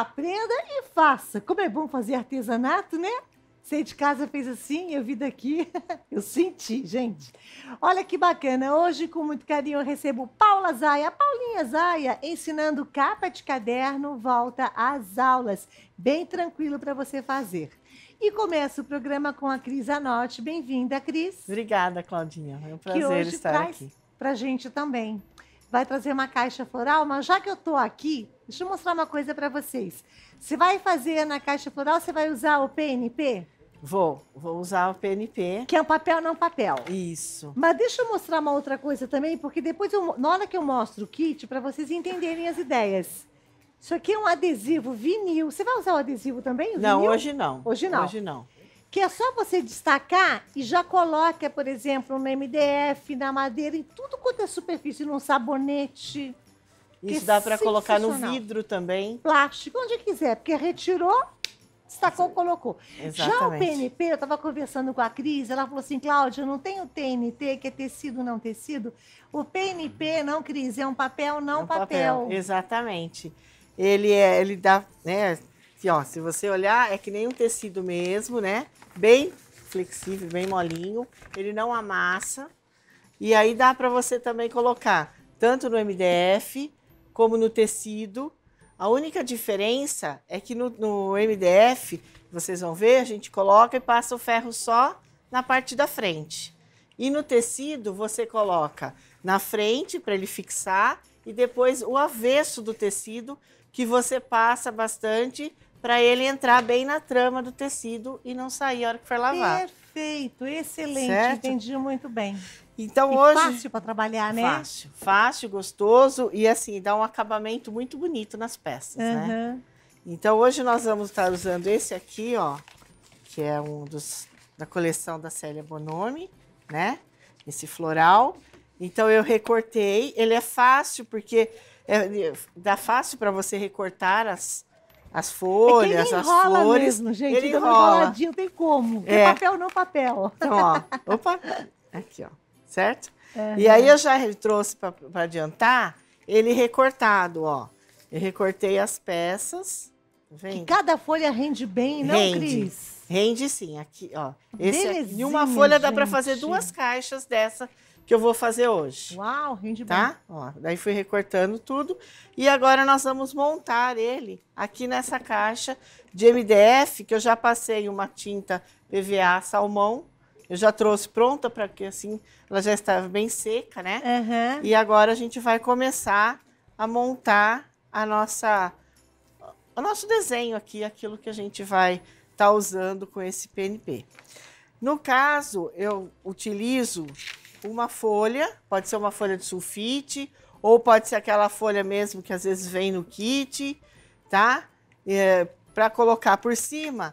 aprenda e faça. Como é bom fazer artesanato, né? Você de casa fez assim, eu vi daqui, eu senti, gente. Olha que bacana, hoje com muito carinho eu recebo Paula Zaia, Paulinha Zaia, ensinando capa de caderno, volta às aulas, bem tranquilo para você fazer. E começa o programa com a Cris Zanotti, bem-vinda, Cris. Obrigada, Claudinha, é um prazer estar aqui. Que hoje traz pra gente também. Vai trazer uma caixa floral, mas já que eu tô aqui, deixa eu mostrar uma coisa para vocês. Você vai fazer na caixa floral, você vai usar o PNP? Vou usar o PNP. Que é um papel, não papel. Isso. Mas deixa eu mostrar uma outra coisa também, porque depois, na hora que eu mostro o kit, para vocês entenderem as ideias. Isso aqui é um adesivo vinil. Você vai usar o adesivo também? O não, vinil? Hoje não. Hoje não? Hoje não. Que é só você destacar e já coloca, por exemplo, no MDF, na madeira, em tudo quanto é superfície, num sabonete. Isso dá para colocar no vidro também. Plástico, onde quiser, porque retirou... Destacou, colocou. Exatamente. Já o PNP, eu estava conversando com a Cris, ela falou assim, Cláudia, não tem o TNT, que é tecido, não tecido? O PNP, não, Cris, é um papel, não papel. Exatamente. Ele dá, né, assim, ó, se você olhar, é que nem um tecido mesmo, né? Bem flexível, bem molinho, ele não amassa. E aí dá para você também colocar, tanto no MDF, como no tecido. A única diferença é que no MDF, vocês vão ver, a gente coloca e passa o ferro só na parte da frente. E no tecido, você coloca na frente para ele fixar e depois o avesso do tecido, que você passa bastante para ele entrar bem na trama do tecido e não sair a hora que for lavar. Perfeito, excelente, certo? Entendi muito bem. Então, hoje, fácil para trabalhar, né? Fácil, fácil, gostoso e assim, dá um acabamento muito bonito nas peças, né? Então, hoje nós vamos estar usando esse aqui, ó, que é um da coleção da Célia Bonomi, né? Esse floral. Então, eu recortei, ele é fácil porque dá fácil para você recortar as folhas, as flores. Mesmo, gente, ele enrola, não tem como. É papel, não papel. Então, ó, opa, aqui, ó. Certo? Uhum. E aí eu já trouxe para adiantar ele recortado, ó. Eu recortei as peças. Vem. Cada folha rende bem, não, Cris? Rende sim. Aqui, ó. Em uma folha, gente, dá para fazer duas caixas dessa que eu vou fazer hoje. Uau, rende bem. Tá? Ó, daí fui recortando tudo. E agora nós vamos montar ele aqui nessa caixa de MDF, que eu já passei uma tinta PVA salmão. Eu já trouxe pronta para que assim, ela já estava bem seca, né? Uhum. E agora a gente vai começar a montar o nosso desenho aqui, aquilo que a gente vai estar usando com esse PNP. No caso, eu utilizo uma folha, pode ser uma folha de sulfite, ou pode ser aquela folha mesmo que às vezes vem no kit, tá? Para colocar por cima,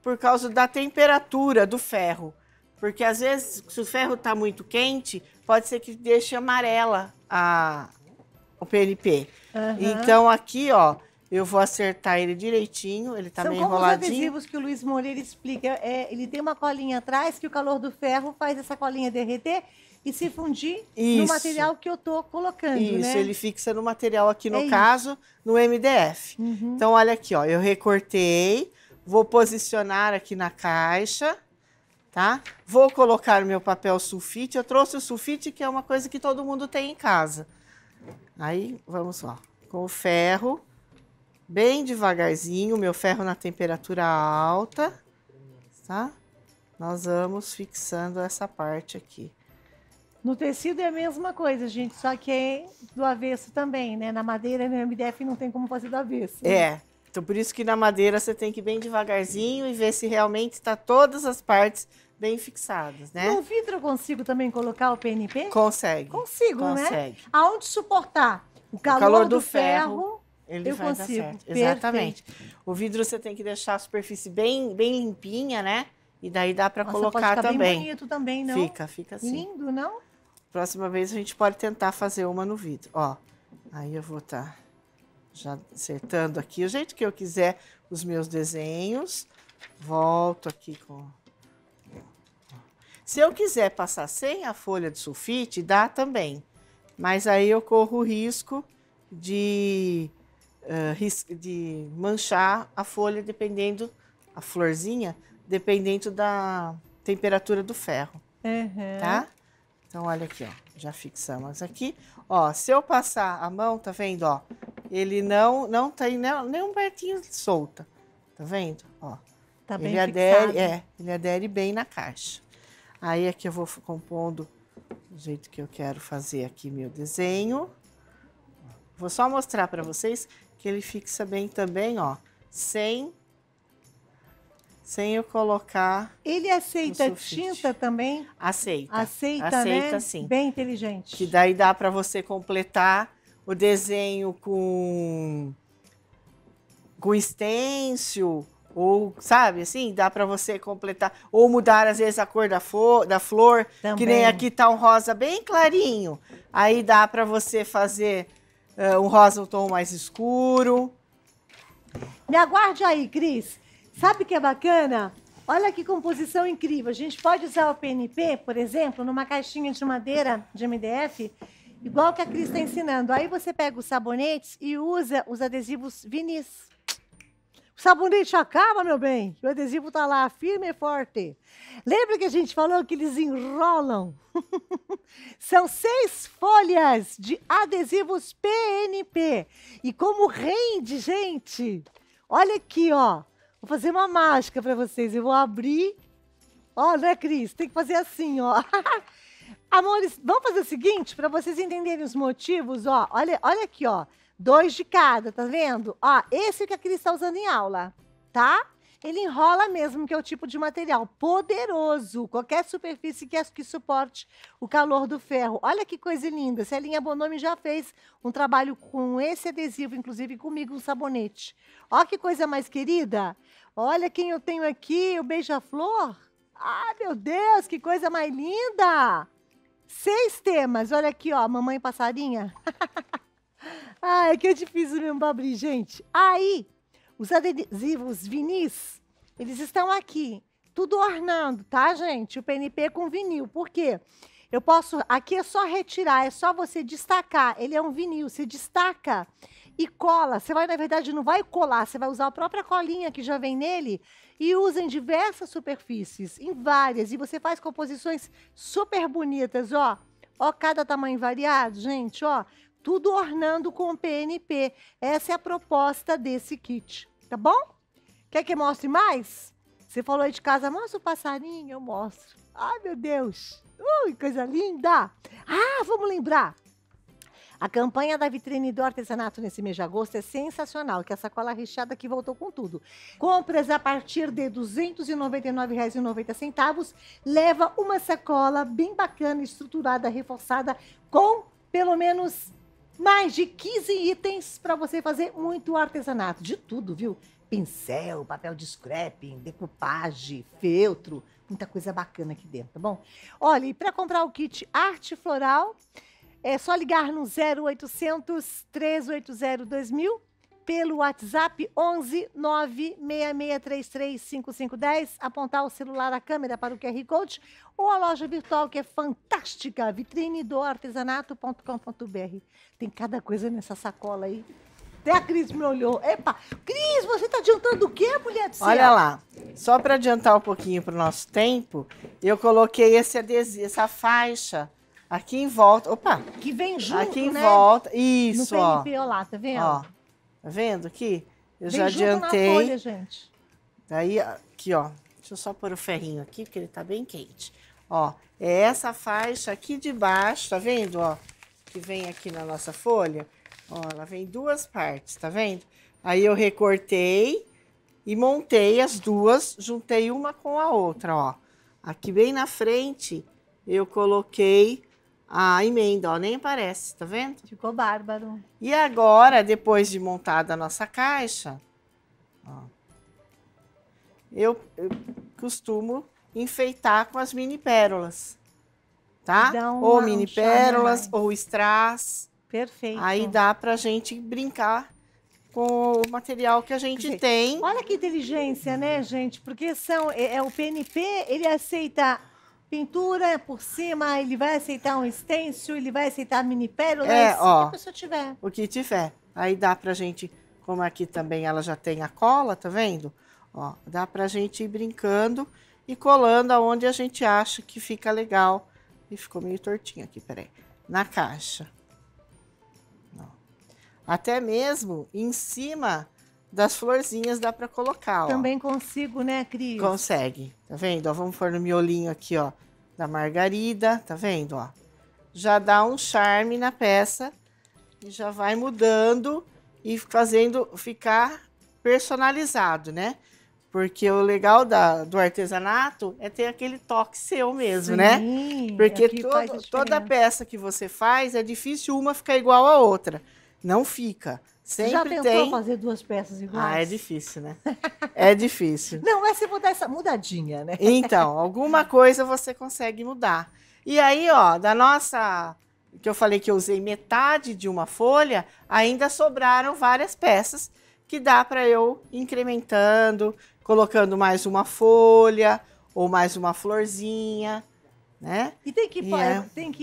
por causa da temperatura do ferro. Porque, às vezes, se o ferro está muito quente, pode ser que deixe amarela o PNP. Uhum. Então, aqui, ó, eu vou acertar ele direitinho, ele está meio enroladinho. São como os adesivos que o Luiz Moreira explica. Ele tem uma colinha atrás, que o calor do ferro faz essa colinha derreter e se fundir no material que eu estou colocando, né? Isso, ele fixa no material aqui, no caso, no MDF. Uhum. Então, olha aqui, ó, eu recortei, vou posicionar aqui na caixa. Tá? Vou colocar o meu papel sulfite. Eu trouxe o sulfite, que é uma coisa que todo mundo tem em casa. Aí, vamos lá. Com o ferro, bem devagarzinho, meu ferro na temperatura alta, tá? Nós vamos fixando essa parte aqui. No tecido é a mesma coisa, gente, só que é do avesso também, né? Na madeira, no MDF, não tem como fazer do avesso. Né? É. Então, por isso que na madeira você tem que ir bem devagarzinho e ver se realmente está todas as partes bem fixadas, né? No vidro eu consigo também colocar o PNP? Consegue. Consegue, né? Aonde suportar o calor do ferro, ele eu vai consigo. Dar certo. Exatamente. O vidro você tem que deixar a superfície bem limpinha, né? E daí dá para colocar pode também. Fica bem bonito também, não? Fica assim. Lindo, não? Próxima vez a gente pode tentar fazer uma no vidro. Ó, aí eu vou estar... já acertando aqui, o jeito que eu quiser os meus desenhos. Volto aqui com... Se eu quiser passar sem a folha de sulfite, dá também. Mas aí eu corro o risco de de manchar a folha, dependendo, a florzinha, dependendo da temperatura do ferro, tá? Então, olha aqui, ó, já fixamos aqui. Ó, se eu passar a mão, tá vendo, ó, ele não tem nenhum pertinho solta, tá vendo? Ó, tá bem fixado. Ele adere bem na caixa. Aí aqui eu vou compondo do jeito que eu quero fazer aqui meu desenho. Vou só mostrar para vocês que ele fixa bem também, ó, sem eu colocar. Ele aceita tinta também? Aceita. Aceita, né? Sim. Bem inteligente. Que daí dá para você completar o desenho com stencil, ou, sabe, assim, dá para você completar. Ou mudar, às vezes, a cor da flor, também. Que nem aqui tá um rosa bem clarinho. Aí dá para você fazer um rosa, um tom mais escuro. Me aguarde aí, Cris. Sabe o que é bacana? Olha que composição incrível. A gente pode usar o PNP, por exemplo, numa caixinha de madeira de MDF, igual que a Cris está ensinando. Aí você pega os sabonetes e usa os adesivos vinis. O sabonete acaba, meu bem. O adesivo está lá, firme e forte. Lembra que a gente falou que eles enrolam? São 6 folhas de adesivos PNP. E como rende, gente! Olha aqui, ó. Vou fazer uma mágica para vocês. Eu vou abrir. Ó, né, Cris? Tem que fazer assim, ó. Amores, vamos fazer o seguinte, para vocês entenderem os motivos, ó. Olha aqui, ó. 2 de cada, tá vendo? Ó, esse é que a Cris tá usando em aula, tá? Ele enrola mesmo, que é o tipo de material poderoso. Qualquer superfície que suporte o calor do ferro. Olha que coisa linda. Célia Bonomi já fez um trabalho com esse adesivo, inclusive comigo, um sabonete. Olha que coisa mais querida. Olha quem eu tenho aqui, o beija-flor. Ah, meu Deus, que coisa mais linda. 6 temas. Olha aqui, ó, mamãe passarinha. Ah, é que é difícil mesmo pra abrir, gente. Aí... os adesivos vinis, eles estão aqui, tudo ornando, tá, gente? O PNP com vinil. Por quê? Eu posso... aqui é só retirar, é só você destacar. Ele é um vinil, você destaca e cola. Você vai, na verdade, não vai colar, você vai usar a própria colinha que já vem nele e usa em diversas superfícies, em várias. E você faz composições super bonitas, ó. Ó, cada tamanho variado, gente, ó. Tudo ornando com PNP. Essa é a proposta desse kit, tá bom? Quer que eu mostre mais? Você falou aí de casa, mostra o passarinho, eu mostro. Ai, meu Deus! Ui, coisa linda! Ah, vamos lembrar! A campanha da Vitrine do Artesanato nesse mês de agosto é sensacional, que a sacola recheada aqui voltou com tudo. Compras a partir de R$ 299,90, leva uma sacola bem bacana, estruturada, reforçada, com pelo menos... mais de 15 itens para você fazer muito artesanato. De tudo, viu? Pincel, papel de scraping, decoupage, feltro. Muita coisa bacana aqui dentro, tá bom? Olha, e para comprar o kit Arte Floral, é só ligar no 0800 380 2000 pelo WhatsApp 11 966335510, apontar o celular à câmera para o QR Code ou a loja virtual que é fantástica, vitrinedoartesanato.com.br. Tem cada coisa nessa sacola aí. Até a Cris me olhou. Epa, Cris, você tá adiantando o quê, mulher do céu? Olha lá, só para adiantar um pouquinho para o nosso tempo, eu coloquei esse adesivo, essa faixa aqui em volta. Opa! Que vem junto, aqui em volta, isso, ó. No PNP, ó lá, tá vendo? Ó. Tá vendo aqui? Eu já adiantei. Na folha, gente. Daí, aqui, ó. Deixa eu só pôr o ferrinho aqui, porque ele tá bem quente. Ó, é essa faixa aqui de baixo, tá vendo, ó? Que vem aqui na nossa folha. Ó, ela vem em 2 partes, tá vendo? Aí eu recortei e montei as 2, juntei uma com a outra, ó. Aqui bem na frente, eu coloquei... a emenda, ó, nem aparece, tá vendo? Ficou bárbaro. E agora, depois de montada a nossa caixa, ó, eu costumo enfeitar com as mini pérolas, tá? Ou mini pérolas, ou strass. Perfeito. Aí dá pra gente brincar com o material que a gente tem. Olha que inteligência, né, gente? Porque o PNP, ele aceita... pintura por cima, ele vai aceitar um stencil, ele vai aceitar mini pérolas, o que a pessoa tiver. O que tiver. Aí dá pra gente Como aqui também ela já tem a cola, tá vendo? Ó, dá pra gente ir brincando e colando aonde a gente acha que fica legal. E ficou meio tortinho aqui, peraí. Na caixa. Ó. Até mesmo em cima das florzinhas dá pra colocar, ó. Também consigo, né, Cris? Consegue, tá vendo? Ó, vamos pôr no miolinho aqui, ó, da margarida, tá vendo, ó? Já dá um charme na peça e já vai mudando e fazendo ficar personalizado, né? Porque o legal do artesanato é ter aquele toque seu mesmo, sim, né? Porque é toda peça que você faz, é difícil uma ficar igual à outra. Não fica. Sempre já tentou fazer duas peças iguais? Ah, é difícil, né? É difícil. Não, é você mudar essa mudadinha, né? Então, alguma coisa você consegue mudar. E aí, ó, da nossa... que eu falei que eu usei metade de uma folha, ainda sobraram várias peças que dá para eu incrementando, colocando mais uma folha ou mais uma florzinha, né? E tem que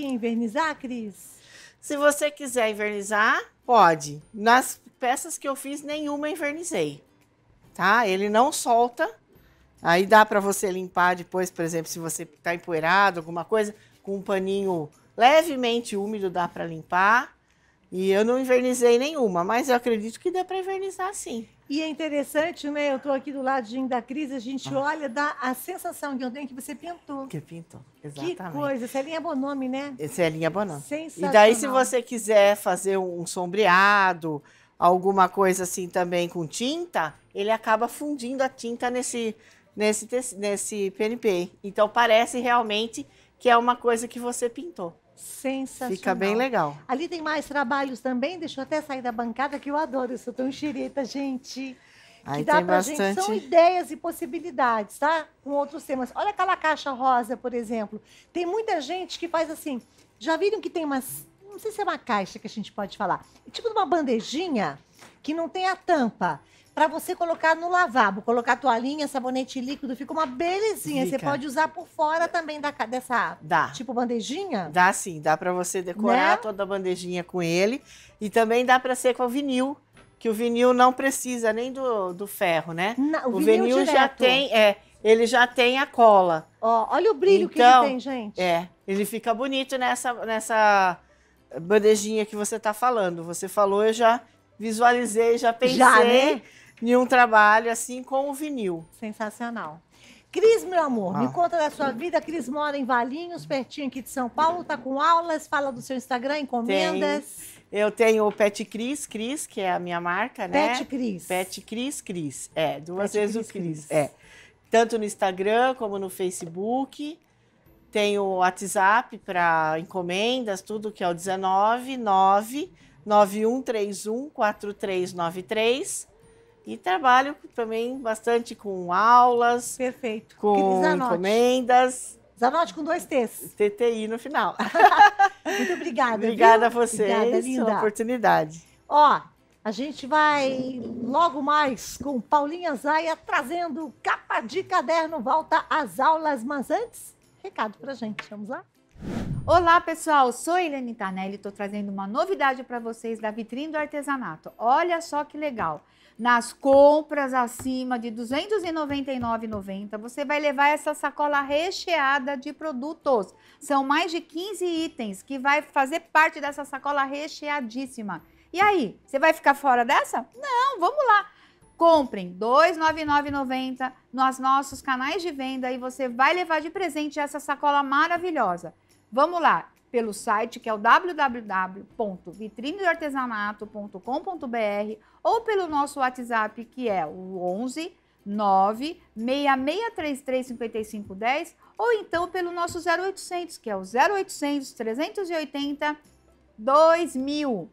envernizar, Cris? Se você quiser envernizar, pode. Nas peças que eu fiz, nenhuma envernizei, tá? Ele não solta. Aí dá para você limpar depois, por exemplo, se você tá empoeirado, alguma coisa, com um paninho levemente úmido dá para limpar. E eu não envernizei nenhuma, mas eu acredito que dá para envernizar sim. E é interessante, né? Eu tô aqui do ladinho da Cris, a gente olha, dá a sensação que eu tenho que você pintou. Que pintou, exatamente. Que coisa, Célia Bonomi, né? Célia Bonomi. Sensacional. E daí se você quiser fazer um sombreado, alguma coisa assim também com tinta, ele acaba fundindo a tinta nesse PNP. Então parece realmente que é uma coisa que você pintou. Sensacional. Fica bem legal. Ali tem mais trabalhos também, deixa eu até sair da bancada, que eu adoro, eu sou tão xereta, gente. Aí que dá tem pra bastante... gente, são ideias e possibilidades, tá? Com outros temas. Olha aquela caixa rosa, por exemplo. Tem muita gente que faz assim, já viram que tem umas, não sei se é uma caixa que a gente pode falar, tipo uma bandejinha que não tem a tampa, para você colocar no lavabo, colocar toalhinha, sabonete líquido, fica uma belezinha. Você pode usar por fora também dessa tipo bandejinha? Dá sim, dá para você decorar, né? Toda a bandejinha com ele. E também dá para ser com o vinil, que o vinil não precisa nem do ferro, né? Não, o vinil já tem, ele já tem a cola. Ó, olha o brilho então, que ele tem, gente. É, ele fica bonito nessa bandejinha que você tá falando. Você falou, eu já visualizei, já pensei. Já, né? Em um trabalho assim com o vinil. Sensacional. Cris, meu amor, me conta da sua vida. Cris mora em Valinhos, pertinho aqui de São Paulo, tá com aulas, fala do seu Instagram, encomendas. Eu tenho o Pet Cris, que é a minha marca, né? Pet Cris. Pet Cris, duas vezes o Cris. É. Tanto no Instagram como no Facebook. Tenho o WhatsApp para encomendas, tudo que é o 19991314393. E trabalho também bastante com aulas. Perfeito. Com encomendas. Zanotti com 2 T's. TTI no final. Muito obrigada. Obrigada a vocês pela oportunidade. Ó, a gente vai logo mais com Paula Zaia trazendo Capa de Caderno, volta às aulas. Mas antes, recado pra gente. Vamos lá? Olá pessoal, sou Helene Tanelli e estou trazendo uma novidade para vocês da Vitrine do Artesanato. Olha só que legal! Nas compras acima de R$ 299,90, você vai levar essa sacola recheada de produtos. São mais de 15 itens que vai fazer parte dessa sacola recheadíssima. E aí, você vai ficar fora dessa? Não, vamos lá! Comprem R$ 299,90 nos nossos canais de venda e você vai levar de presente essa sacola maravilhosa. Vamos lá, pelo site que é o www.vitrinedoartesanato.com.br ou pelo nosso WhatsApp que é o 11 966335510 ou então pelo nosso 0800 que é o 0800 380 2000.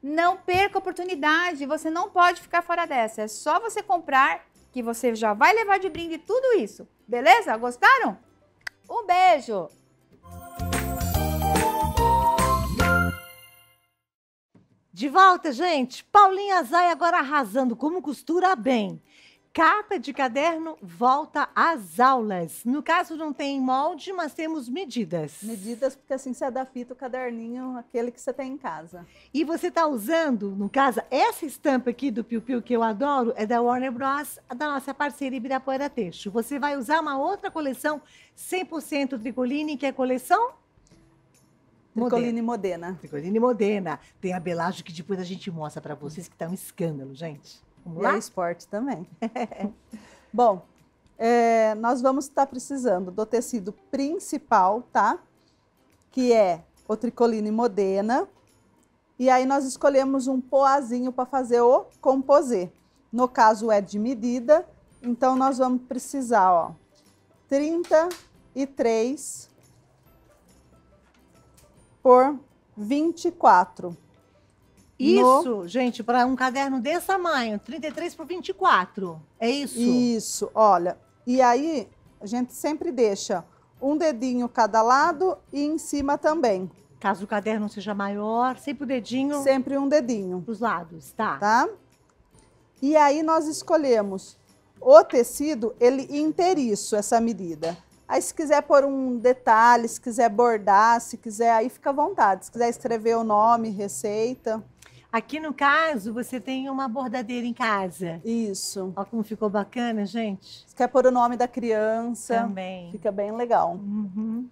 Não perca a oportunidade, você não pode ficar fora dessa, é só você comprar que você já vai levar de brinde tudo isso, beleza? Gostaram? Um beijo! De volta, gente, Paula Zaia agora arrasando como costura bem. Capa de caderno volta às aulas. No caso, não tem molde, mas temos medidas. Medidas, porque assim você adapta o caderninho, aquele que você tem em casa. E você está usando, no caso, essa estampa aqui do Piu Piu, que eu adoro, é da Warner Bros, da nossa parceira Ibirapuera Têxtil. Você vai usar uma outra coleção 100% Tricoline, que é a coleção... Tricoline Modena. Tricoline Modena. Tem a belagem que depois a gente mostra para vocês, que tá um escândalo, gente. Vamos lá? E é esporte também. Bom, nós vamos estar precisando do tecido principal, tá? Que é o Tricoline Modena. E aí nós escolhemos um poazinho para fazer o composê. No caso é de medida, então nós vamos precisar, ó, 33 por 24. Isso, no... gente, para um caderno desse tamanho, 33 por 24, é isso? Isso, olha, e aí a gente sempre deixa um dedinho cada lado e em cima também. Caso o caderno seja maior, sempre o dedinho? Sempre um dedinho. Para os lados, tá. Tá? E aí nós escolhemos o tecido, ele inteiriço, essa medida. Aí se quiser pôr um detalhe, se quiser bordar, se quiser, aí fica à vontade. Se quiser escrever o nome, receita. Aqui no caso, você tem uma bordadeira em casa. Isso. Olha como ficou bacana, gente. Se quer pôr o nome da criança. Também. Fica bem legal. Uhum.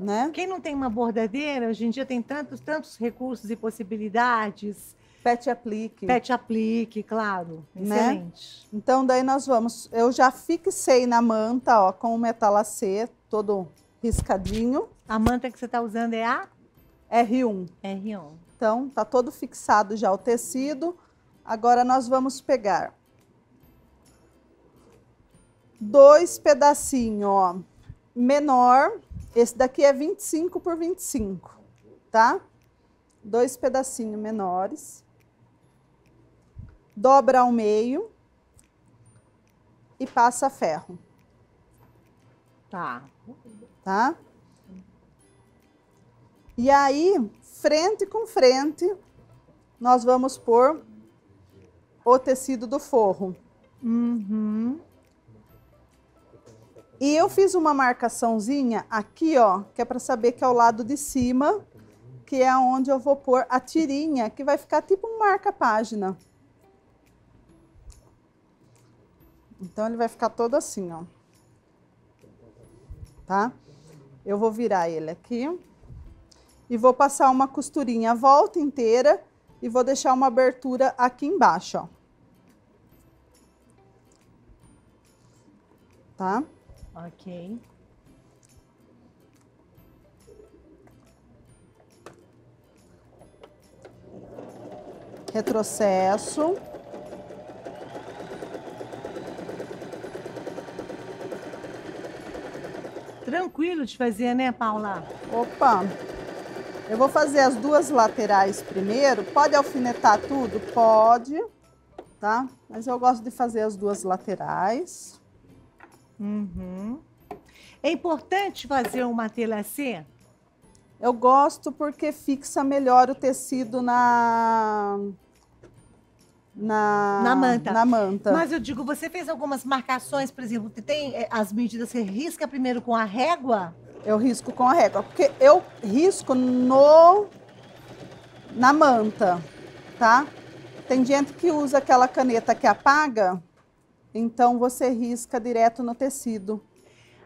Né? Quem não tem uma bordadeira, hoje em dia tem tantos recursos e possibilidades. Pet aplique. Pet aplique, claro. Excelente. Né? Então, daí nós vamos... Eu já fixei na manta, ó, com o metalacê, todo riscadinho. A manta que você tá usando é a? R1. R1. Então, tá todo fixado já o tecido. Agora, nós vamos pegar 2 pedacinhos, ó, menor. Esse daqui é 25 por 25, tá? 2 pedacinhos menores. Dobra ao meio e passa ferro. Tá. Tá? E aí, frente com frente, nós vamos pôr o tecido do forro. Uhum. E eu fiz uma marcaçãozinha aqui, ó, que é para saber que é o lado de cima, que é onde eu vou pôr a tirinha, que vai ficar tipo um marca-página. Então ele vai ficar todo assim, ó. Tá? Eu vou virar ele aqui e vou passar uma costurinha a volta inteira e vou deixar uma abertura aqui embaixo, ó. Tá? Ok. Retrocesso. Tranquilo de fazer, né, Paula? Opa! Eu vou fazer as duas laterais primeiro. Pode alfinetar tudo? Pode, tá? Mas eu gosto de fazer as duas laterais. Uhum. É importante fazer uma telacê? Eu gosto porque fixa melhor o tecido na manta. Mas eu digo, você fez algumas marcações, por exemplo, tem as medidas, você risca primeiro com a régua? Eu risco com a régua, porque eu risco na manta, tá? Tem gente que usa aquela caneta que apaga, então você risca direto no tecido.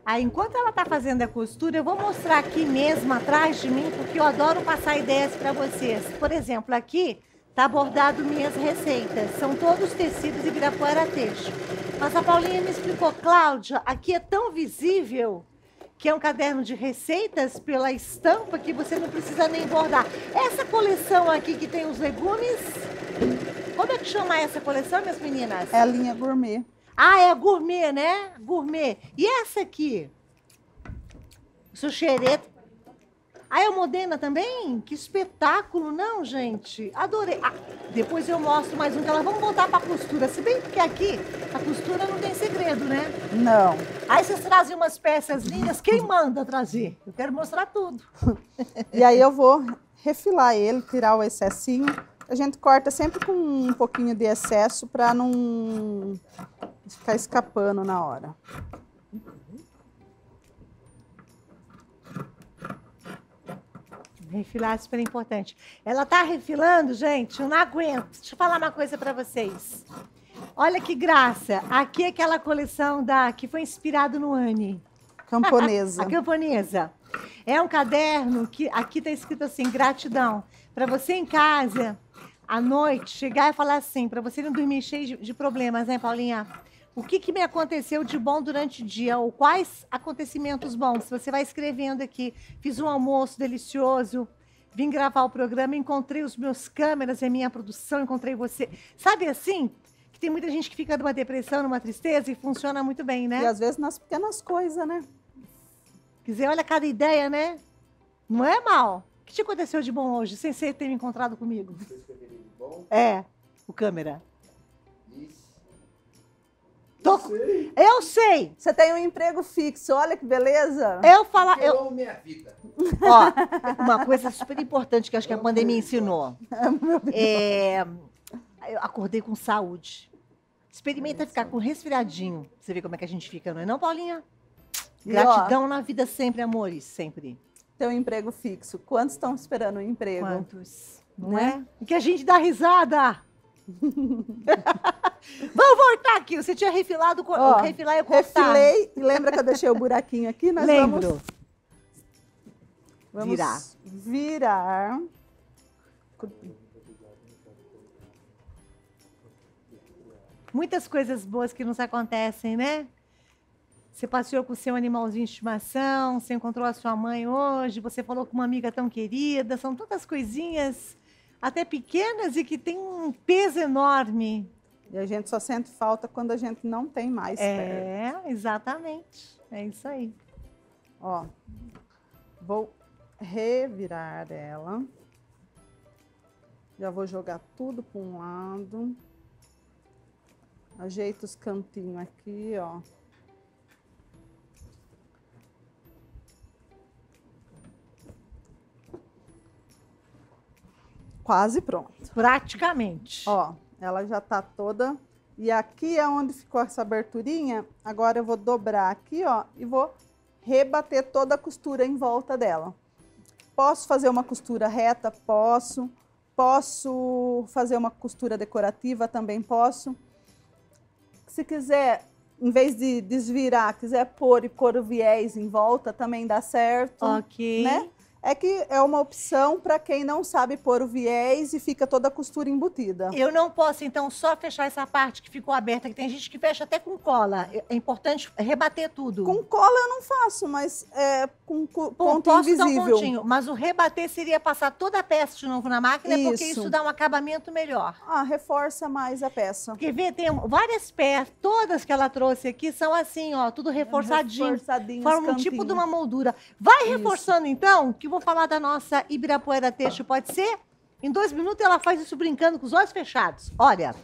Aí, enquanto ela tá fazendo a costura, eu vou mostrar aqui mesmo, atrás de mim, porque eu adoro passar ideias para vocês. Por exemplo, aqui tá bordado minhas receitas. São todos tecidos Ibirapuera Têxtil. Mas a Paulinha me explicou, Cláudia, aqui é tão visível que é um caderno de receitas pela estampa que você não precisa nem bordar. Essa coleção aqui que tem os legumes, como é que chama essa coleção, minhas meninas? É a linha gourmet. Ah, é gourmet, né? Gourmet. E essa aqui? Xereta. Ah, é Modena também? Que espetáculo, não, gente? Adorei. Ah, depois eu mostro mais um dela. Vamos voltar para a costura. Se bem que aqui a costura não tem segredo, né? Não. Aí vocês trazem umas peças lindas. Quem manda trazer? Eu quero mostrar tudo. E aí eu vou refilar ele, tirar o excessinho. A gente corta sempre com um pouquinho de excesso para não... de ficar escapando na hora. Refilar é super importante. Ela tá refilando, gente, eu não aguento. Deixa eu falar uma coisa para vocês. Olha que graça. Aqui é aquela coleção que foi inspirado no Anne. Camponesa. A camponesa. É um caderno que aqui está escrito assim, gratidão. Para você em casa, à noite, chegar e falar assim, para você não dormir cheio de problemas, né, Paulinha? O que que me aconteceu de bom durante o dia? Ou quais acontecimentos bons? Você vai escrevendo aqui. Fiz um almoço delicioso, vim gravar o programa, encontrei os meus câmeras e a minha produção, encontrei você. Sabe assim? Que tem muita gente que fica numa depressão, numa tristeza e funciona muito bem, né? E às vezes nas pequenas coisas, né? Quer dizer, olha cada ideia, né? Não é mal. O que te aconteceu de bom hoje, sem você ter me encontrado comigo? Você escreveu de bom? É, o câmera. Eu sei. Você tem um emprego fixo, olha que beleza. Eu falo... Eu minha vida. Ó, uma coisa super importante que acho que a pandemia ensinou. Eu acordei com saúde. Experimenta ficar com resfriadinho. Você vê como é que a gente fica, não é não, Paulinha? Gratidão na vida sempre, amores, sempre. Tem um emprego fixo. Quantos estão esperando um emprego? Quantos? Não é? E que a gente dá risada. Vamos voltar aqui. Você tinha refilado, refilar e cortar. Refilei. Lembra que eu deixei o buraquinho aqui? Nós vamos virar. Muitas coisas boas que nos acontecem, né? Você passeou com o seu animalzinho de estimação, você encontrou a sua mãe hoje, você falou com uma amiga tão querida. São tantas coisinhas... até pequenas e que tem um peso enorme. E a gente só sente falta quando a gente não tem mais perto. É, exatamente. É isso aí. Ó, vou revirar ela. Já vou jogar tudo para um lado. Ajeito os cantinhos aqui, ó. Quase pronto. Praticamente. Ó, ela já tá toda... E aqui é onde ficou essa aberturinha. Agora eu vou dobrar aqui, ó, e vou rebater toda a costura em volta dela. Posso fazer uma costura reta? Posso. Posso fazer uma costura decorativa? Também posso. Se quiser, em vez de desvirar, quiser pôr e pôr o viés em volta, também dá certo. Ok. Né? É que é uma opção para quem não sabe pôr o viés e fica toda a costura embutida. Eu não posso, então, só fechar essa parte que ficou aberta, que tem gente que fecha até com cola. É importante rebater tudo. Com cola eu não faço, mas com ponto invisível. Pontinho, mas o rebater seria passar toda a peça de novo na máquina, isso. Porque isso dá um acabamento melhor. Ah, reforça mais a peça. Porque vê, tem várias peças, todas que ela trouxe aqui são assim, ó, tudo reforçadinho. Reforçadinho. Forma um tipo de uma moldura. Vai reforçando, isso. Então, que vou falar da nossa Ibirapuera Têxtil, pode ser? Em 2 minutos ela faz isso brincando com os olhos fechados. Olha,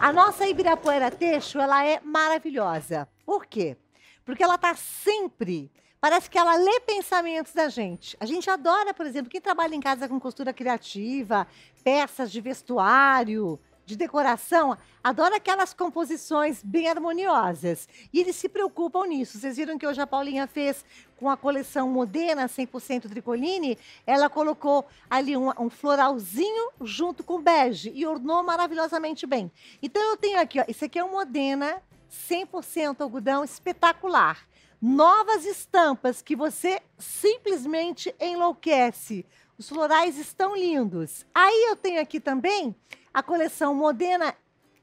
a nossa Ibirapuera Têxtil, ela é maravilhosa. Por quê? Porque ela tá sempre... Parece que ela lê pensamentos da gente. A gente adora, por exemplo, quem trabalha em casa com costura criativa, peças de vestuário, de decoração, adora aquelas composições bem harmoniosas. E eles se preocupam nisso. Vocês viram que hoje a Paulinha fez com a coleção Modena 100% Tricoline? Ela colocou ali um floralzinho junto com bege e ornou maravilhosamente bem. Então eu tenho aqui, ó, isso aqui é um Modena 100% algodão espetacular. Novas estampas que você simplesmente enlouquece. Os florais estão lindos. Aí eu tenho aqui também a coleção Modena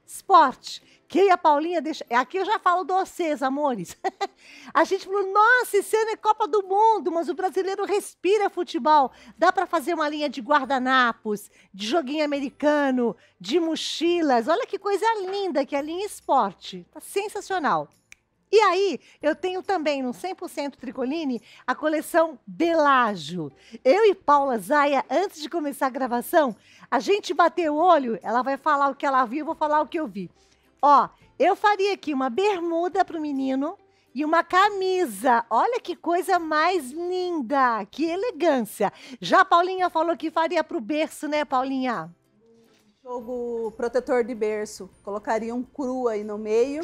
Sport, que a Paulinha deixa... Aqui eu já falo de vocês, amores. A gente falou, nossa, esse ano é Copa do Mundo, mas o brasileiro respira futebol. Dá para fazer uma linha de guardanapos, de joguinho americano, de mochilas. Olha que coisa linda que é a linha Sport. Tá sensacional. E aí, eu tenho também no 100% Tricoline a coleção Belágio. Eu e Paula Zaia, antes de começar a gravação, a gente bateu o olho, ela vai falar o que ela viu, eu vou falar o que eu vi. Ó, eu faria aqui uma bermuda para o menino e uma camisa. Olha que coisa mais linda, que elegância. Já a Paulinha falou que faria para o berço, né, Paulinha? Jogo protetor de berço. Colocaria um cru aí no meio.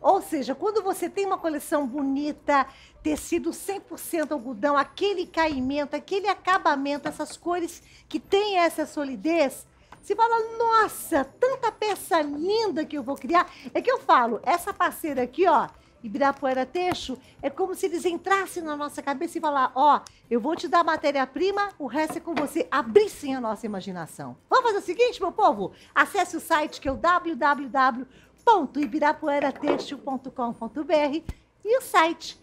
Ou seja, quando você tem uma coleção bonita, tecido 100% algodão, aquele caimento, aquele acabamento, essas cores que tem essa solidez, você fala, nossa, tanta peça linda que eu vou criar. É que eu falo, essa parceira aqui, ó, Ibirapuera Têxtil, é como se eles entrassem na nossa cabeça e falar, ó, eu vou te dar matéria-prima, o resto é com você. Abrissem a nossa imaginação. Vamos fazer o seguinte, meu povo? Acesse o site que é o www.ibirapueratextil.com.br e o site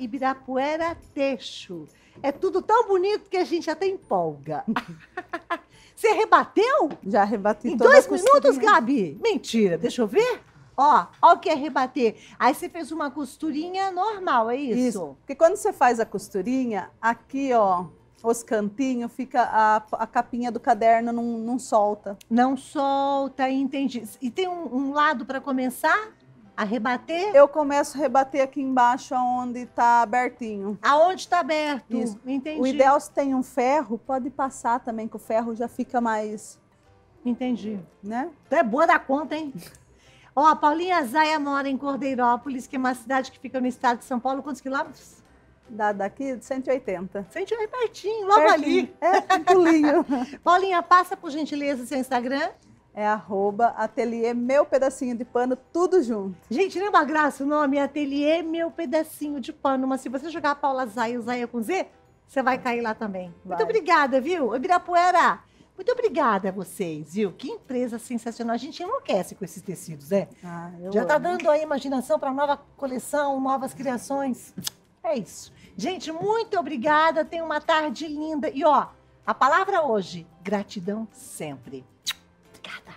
@ibirapueratextil. É tudo tão bonito que a gente até empolga. Você rebateu? Já rebati. Em 2 minutos, Gabi? Mentira, deixa eu ver. Ó o que é rebater. Aí você fez uma costurinha normal, é isso? Isso, porque quando você faz a costurinha, aqui, ó, os cantinhos, fica a capinha do caderno, não solta. Não solta, entendi. E tem um lado para começar a rebater? Eu começo a rebater aqui embaixo, onde está abertinho. Aonde está aberto? Isso. Entendi. O ideal, se tem um ferro, pode passar também, que o ferro já fica mais... Entendi. Né? Então é boa da conta, hein? Ó, a Paulinha Zaia mora em Cordeirópolis, que é uma cidade que fica no estado de São Paulo. Quantos quilômetros? Daqui, 180. 180 é pertinho, logo ali. É, um pulinho. Paulinha, passa por gentileza seu Instagram. É @ateliê meu pedacinho de pano, tudo junto. Gente, não é uma graça o nome? É Ateliê Meu Pedacinho de Pano. Mas se você jogar a Paula Zaia, o Zaia com Z, você vai cair lá também. Vai. Muito obrigada, viu? Ibirapuera, muito obrigada a vocês, viu? Que empresa sensacional. A gente enlouquece com esses tecidos, né? Ah, já amo. Tá dando aí imaginação para nova coleção, novas criações. É isso. Gente, muito obrigada. Tenha uma tarde linda. E, ó, a palavra hoje, gratidão sempre. Obrigada.